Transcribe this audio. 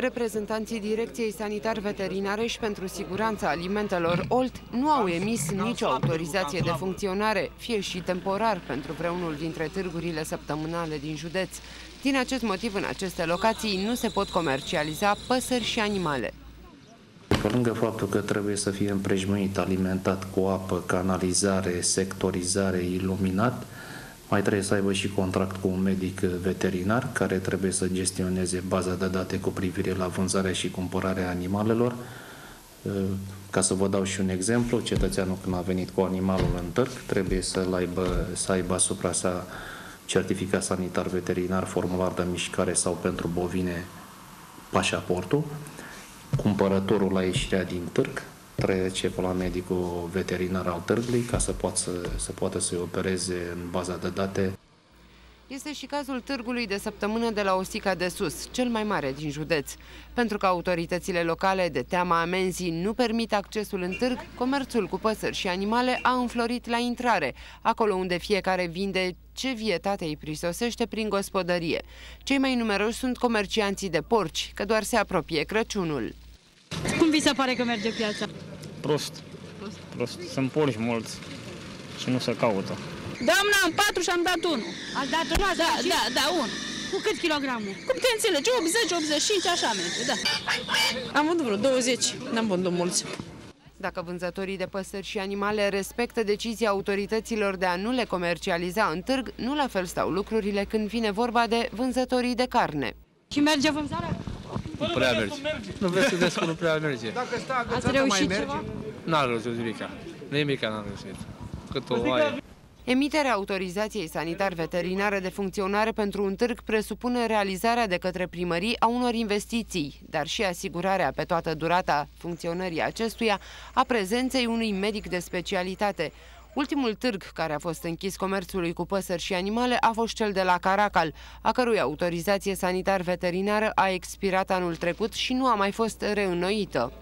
reprezentanții Direcției Sanitar Veterinare și pentru Siguranța Alimentelor Olt nu au emis nicio autorizație de funcționare, fie și temporar, pentru vreunul dintre târgurile săptămânale din județ. Din acest motiv, în aceste locații nu se pot comercializa păsări și animale. Pe lângă faptul că trebuie să fie împrejmuit, alimentat cu apă, canalizare, sectorizare, iluminat, mai trebuie să aibă și contract cu un medic veterinar care trebuie să gestioneze baza de date cu privire la vânzarea și cumpărarea animalelor. Ca să vă dau și un exemplu, cetățeanul când a venit cu animalul în târg trebuie să aibă asupra sa certificat sanitar veterinar, formular de mișcare sau pentru bovine pașaportul. Cumpărătorul la ieșirea din târg trece pe la medicul veterinar al târgului ca să poată să-i opereze în baza de date. Este și cazul târgului de săptămână de la Osica de Sus, cel mai mare din județ. Pentru că autoritățile locale, de teama amenzii, nu permit accesul în târg, comerțul cu păsări și animale a înflorit la intrare, acolo unde fiecare vinde ce vietate îi prisosește prin gospodărie. Cei mai numeroși sunt comercianții de porci, că doar se apropie Crăciunul. Cum vi se pare că merge piața? Prost. Sunt porci mulți și nu se caută. Doamna, am 4 și am dat 1. Ați dat 1? Da, 1. Cu cât kilogramul? Cum te înțelegi? 80, 85, așa merge, da. Am vândut vreo 20, n-am vândut mulți. Dacă vânzătorii de păsări și animale respectă decizia autorităților de a nu le comercializa în târg, nu la fel stau lucrurile când vine vorba de vânzătorii de carne. Și merge vânzarea? Nu prea merge. Nu vreți să vezi că nu prea merge. Dacă stă agățată, mai merge? N-a reușit nimica. Nimica n-a reușit. Cât o oaie. Emiterea autorizației sanitar-veterinare de funcționare pentru un târg presupune realizarea de către primării a unor investiții, dar și asigurarea pe toată durata funcționării acestuia a prezenței unui medic de specialitate. Ultimul târg care a fost închis comerțului cu păsări și animale a fost cel de la Caracal, a cărui autorizație sanitar-veterinară a expirat anul trecut și nu a mai fost reînnoită.